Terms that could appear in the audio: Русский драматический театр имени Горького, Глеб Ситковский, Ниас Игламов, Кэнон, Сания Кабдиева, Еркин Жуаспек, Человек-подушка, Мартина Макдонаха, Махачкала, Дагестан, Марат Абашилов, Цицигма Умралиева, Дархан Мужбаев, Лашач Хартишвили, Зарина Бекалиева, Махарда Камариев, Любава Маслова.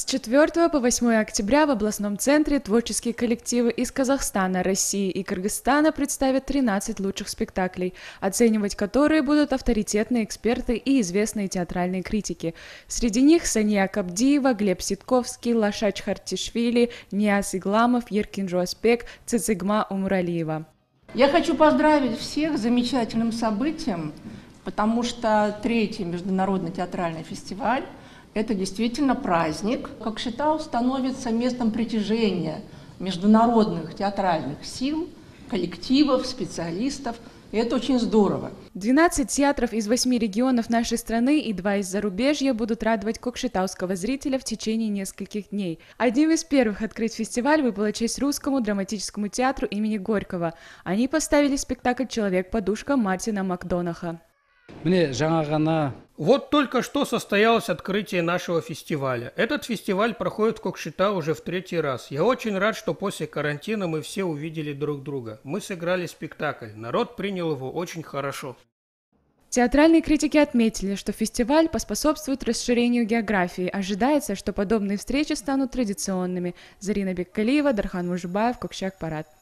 С 4 по 8 октября в областном центре творческие коллективы из Казахстана, России и Кыргызстана представят 13 лучших спектаклей, оценивать которые будут авторитетные эксперты и известные театральные критики. Среди них Сания Кабдиева, Глеб Ситковский, Лашач Хартишвили, Ниас Игламов, Еркин Жуаспек, Цицигма Умралиева. Я хочу поздравить всех с замечательным событием, потому что третий международный театральный фестиваль – это действительно праздник. Как считал, становится местом притяжения международных театральных сил, коллективов, специалистов. И это очень здорово. 12 театров из 8 регионов нашей страны и 2 из зарубежья будут радовать кокшетауского зрителя в течение нескольких дней. Одним из первых открыть фестиваль выпала честь Русскому драматическому театру имени Горького. Они поставили спектакль «Человек-подушка» Мартина Макдонаха. Вот только что состоялось открытие нашего фестиваля. Этот фестиваль проходит в Кокшетау уже в 3-й раз. Я очень рад, что после карантина мы все увидели друг друга. Мы сыграли спектакль. Народ принял его очень хорошо. Театральные критики отметили, что фестиваль поспособствует расширению географии. Ожидается, что подобные встречи станут традиционными. Зарина Бекалиева, Дархан Мужбаев, Кокше Парад.